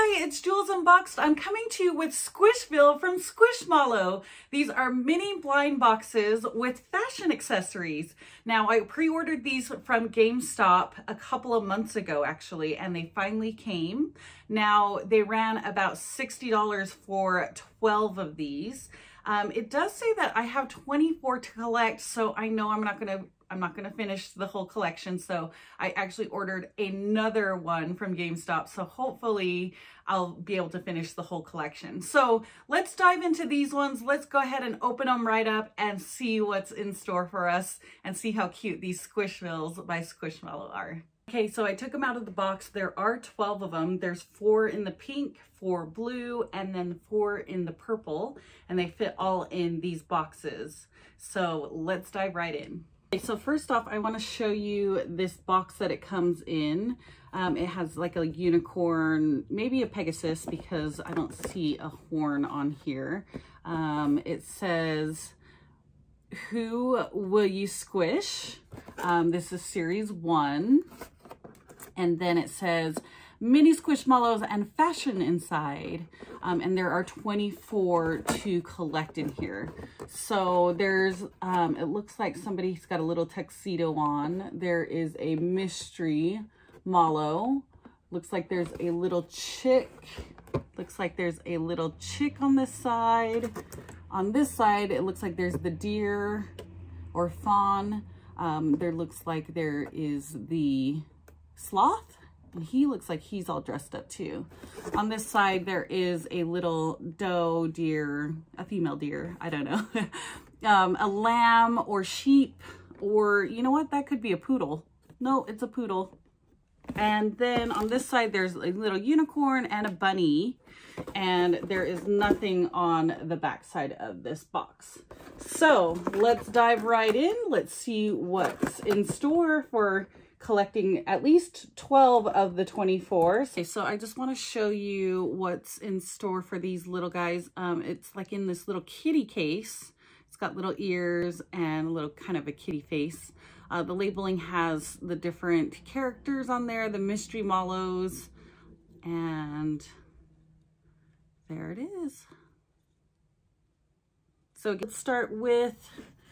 Hi, it's Jules Unboxed. I'm coming to you with Squishville from Squishmallow. These are mini blind boxes with fashion accessories. Now, I pre-ordered these from GameStop a couple of months ago, actually, and they finally came. Now, they ran about $60 for 12 of these. It does say that I have 24 to collect, so I know I'm not going to finish the whole collection. So I actually ordered another one from GameStop. So hopefully I'll be able to finish the whole collection. So let's dive into these ones. Let's go ahead and open them right up and see what's in store for us and see how cute these Squishvilles by Squishmallow are. Okay, so I took them out of the box. There are 12 of them. There's 4 in the pink, 4 blue, and then 4 in the purple, and they fit all in these boxes. So let's dive right in. Okay, so first off, I want to show you this box that it comes in. It has like a unicorn, maybe a Pegasus, because I don't see a horn on here. It says, "Who will you squish?" This is series 1. And then it says, "Mini Squishmallows and fashion inside." And there are 24 to collect in here. So there's, it looks like somebody's got a little tuxedo on. There is a mystery mallow. Looks like there's a little chick. Looks like there's a little chick on this side. On this side, it looks like there's the deer or fawn. There looks like there is the sloth. And he looks like he's all dressed up too. On this side, there is a little doe, deer, a female deer, I don't know, a lamb or sheep, or you know what, that could be a poodle. No, it's a poodle. And then on this side, there's a little unicorn and a bunny, and there is nothing on the back side of this box. So let's dive right in. Let's see what's in store for collecting at least 12 of the 24. Okay, so I just want to show you what's in store for these little guys. It's like in this little kitty case. It's got little ears and a little kind of a kitty face. The labeling has the different characters on there, the mystery mallows, and there it is. So let's start with,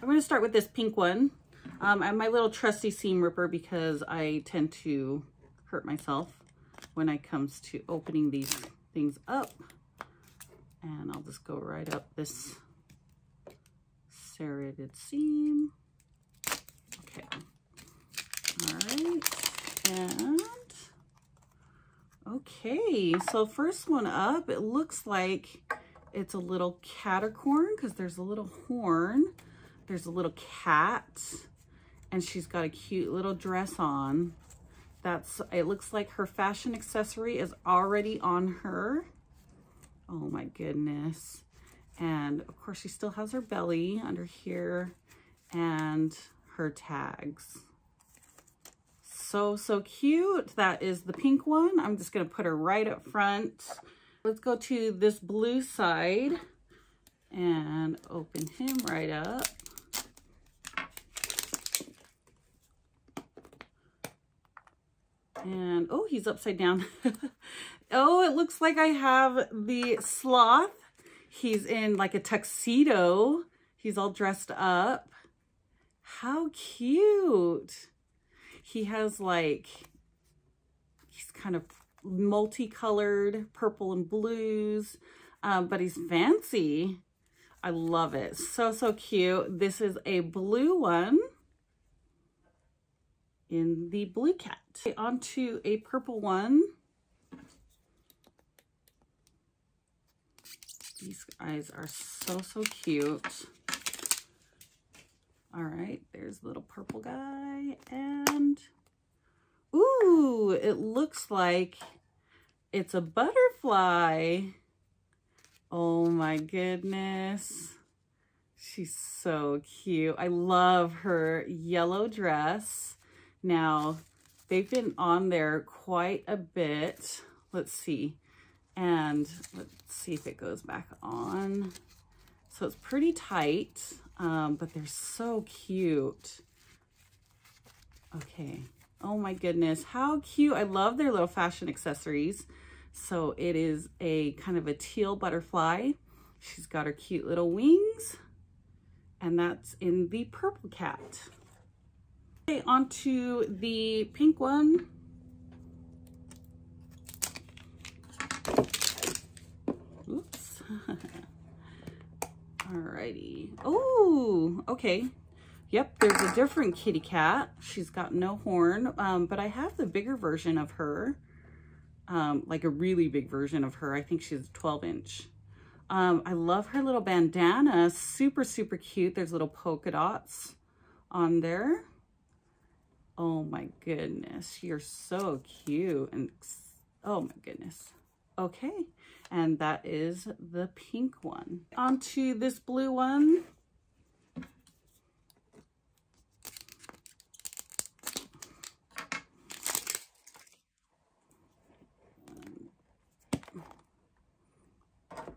I'm going to start with this pink one. And my little trusty seam ripper, because I tend to hurt myself when it comes to opening these things up. And I'll just go right up this serrated seam. Okay. All right. And okay. So first one up, it looks like it's a little catacorn because there's a little horn. There's a little cat, and she's got a cute little dress on. That's, it looks like her fashion accessory is already on her. Oh my goodness. And of course she still has her belly under here and her tags. So cute. That is the pink one. I'm just gonna put her right up front. Let's go to this blue side and open him right up. And, oh, he's upside down. Oh, it looks like I have the sloth. He's in like a tuxedo. He's all dressed up. How cute. He has like, he's kind of multicolored, purple and blues, but he's fancy. I love it. So cute. This is a blue one. In the blue cat. Okay, onto a purple one. These guys are so cute. All right, there's the little purple guy, and ooh, it looks like it's a butterfly. Oh my goodness. She's so cute. I love her yellow dress. Now, they've been on there quite a bit. Let's see. And let's see if it goes back on. So it's pretty tight, but they're so cute. Okay. Oh my goodness. How cute. I love their little fashion accessories. So it is a kind of a teal butterfly. She's got her cute little wings, and that's in the purple cat. Okay, onto the pink one. Oops. Alrighty. Oh, okay. Yep, there's a different kitty cat. She's got no horn, but I have the bigger version of her, like a really big version of her. I think she's 12-inch. I love her little bandana. Super, super cute. There's little polka dots on there. Oh my goodness, you're so cute. And oh my goodness. Okay, and that is the pink one. Onto this blue one.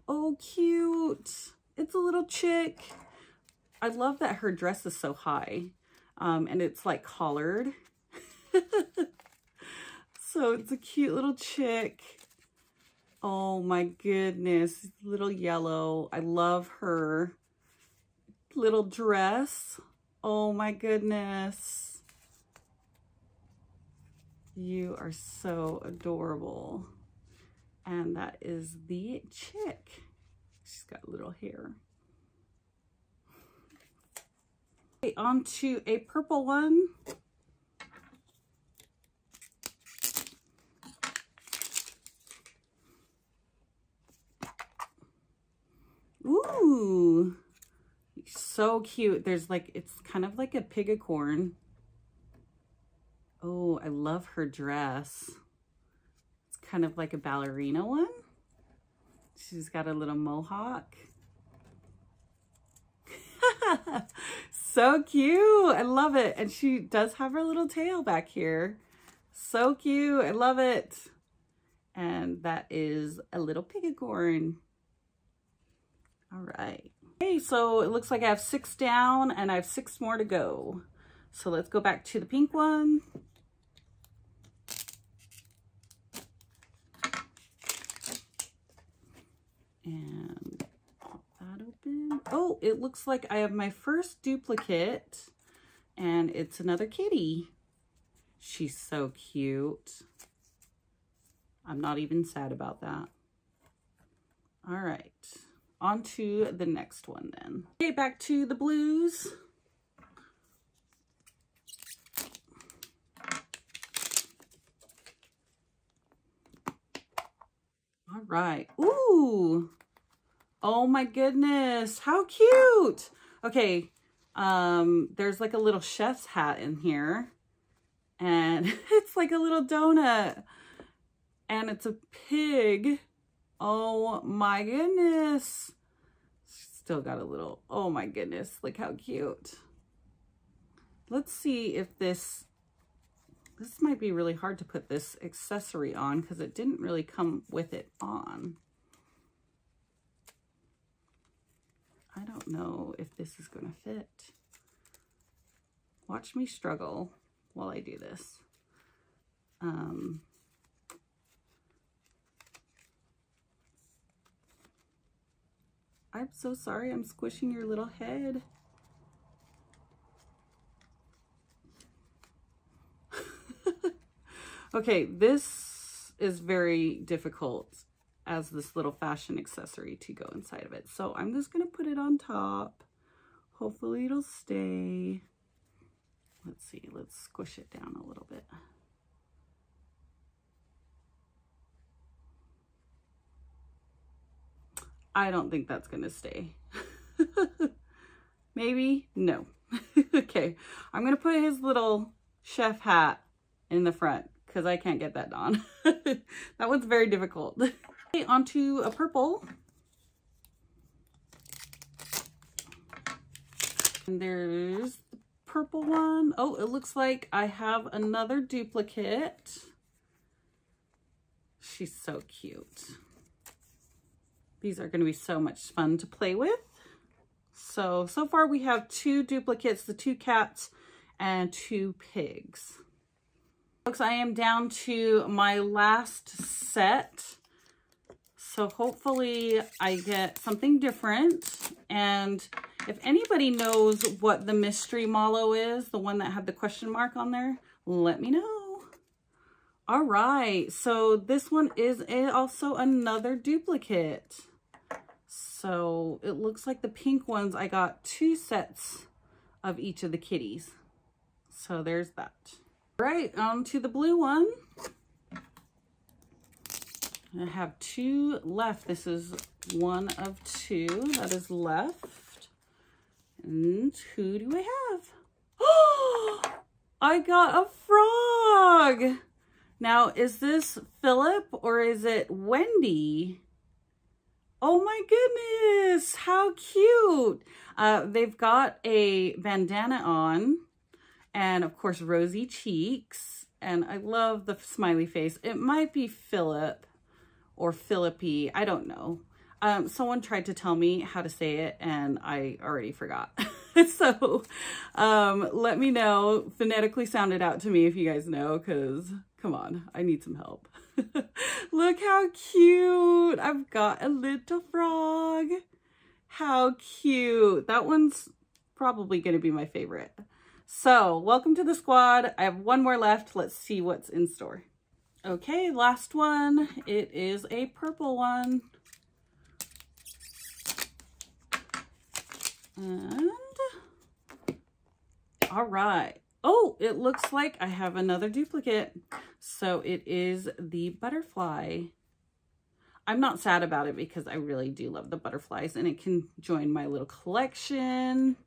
Oh, cute. It's a little chick. I love that her dress is so high, and it's like collared. So it's a cute little chick. Oh my goodness, little yellow. I love her little dress. Oh my goodness. You are so adorable. And that is the chick. She's got little hair. Okay, on to a purple one. Ooh, so cute. There's like, it's kind of like a pigacorn. Oh, I love her dress. Kind of like a ballerina one. She's got a little mohawk. So cute. I love it. And she does have her little tail back here. So cute. I love it. And that is a little pigacorn. All right. Okay, so it looks like I have 6 down and I have 6 more to go. So let's go back to the pink one. And pop that open. Oh, it looks like I have my first duplicate, and it's another kitty. She's so cute. I'm not even sad about that. All right, on to the next one then. Okay, back to the blues. All right. Ooh. Oh my goodness. How cute. Okay. There's like a little chef's hat in here, and it's like a little donut, and it's a pig. Oh my goodness. Still got a little, oh my goodness. Look how cute. Let's see if this, this might be really hard to put this accessory on because it didn't really come with it on. I don't know if this is going to fit. Watch me struggle while I do this. I'm so sorry. I'm squishing your little head. Okay, this is very difficult as this little fashion accessory to go inside of it. So I'm just going to put it on top. Hopefully it'll stay. Let's see. Let's squish it down a little bit. I don't think that's going to stay. Maybe? No. Okay. I'm going to put his little chef hat in the front, because I can't get that on. That one's very difficult. Okay, onto a purple. And there's the purple one. Oh, it looks like I have another duplicate. She's so cute. These are going to be so much fun to play with. So far we have 2 duplicates, the 2 cats and 2 pigs. Folks, I am down to my last set, So hopefully I get something different. And if anybody knows what the mystery mallow is, the one that had the question mark on there, let me know. All right. So this one is also another duplicate. So it looks like the pink ones, I got 2 sets of each of the kitties. So there's that. All right, on to the blue one. I have 2 left. This is 1 of 2 that is left. And who do I have? Oh, I got a frog. Now, is this Philip or is it Wendy? Oh my goodness, how cute. They've got a bandana on and of course rosy cheeks. And I love the smiley face. It might be Philip or Philippi, I don't know. Someone tried to tell me how to say it and I already forgot. So let me know, phonetically sound it out to me if you guys know, because come on, I need some help. Look how cute. I've got a little frog. How cute. That one's probably going to be my favorite. So welcome to the squad. I have 1 more left. Let's see what's in store. Okay, last one. It is a purple one. And all right. Oh, it looks like I have another duplicate. So it is the butterfly. I'm not sad about it because I really do love the butterflies and it can join my little collection.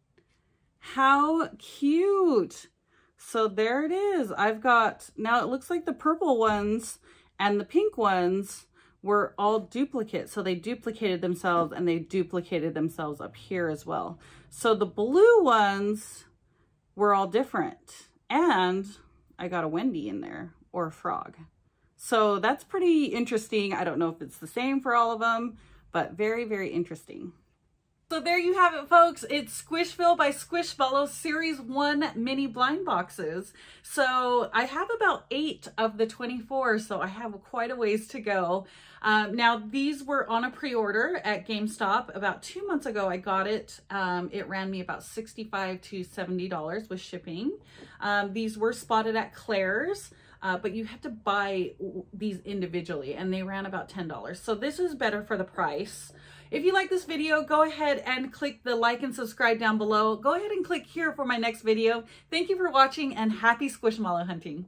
How cute. So there it is. I've got, now it looks like the purple ones and the pink ones were all duplicates. So they duplicated themselves and they duplicated themselves up here as well. So the blue ones were all different. And I got a Wendy in there or a frog. So that's pretty interesting. I don't know if it's the same for all of them, but very, very interesting. So there you have it, folks. It's Squishville by Squishmallows Series 1 Mini Blind Boxes. So I have about 8 of the 24, so I have quite a ways to go. Now, these were on a pre-order at GameStop. About 2 months ago, I got it. It ran me about $65 to $70 with shipping. These were spotted at Claire's. But you have to buy these individually and they ran about $10. So this is better for the price. If you like this video, go ahead and click the like and subscribe down below. Go ahead and click here for my next video. Thank you for watching and happy Squishmallow hunting.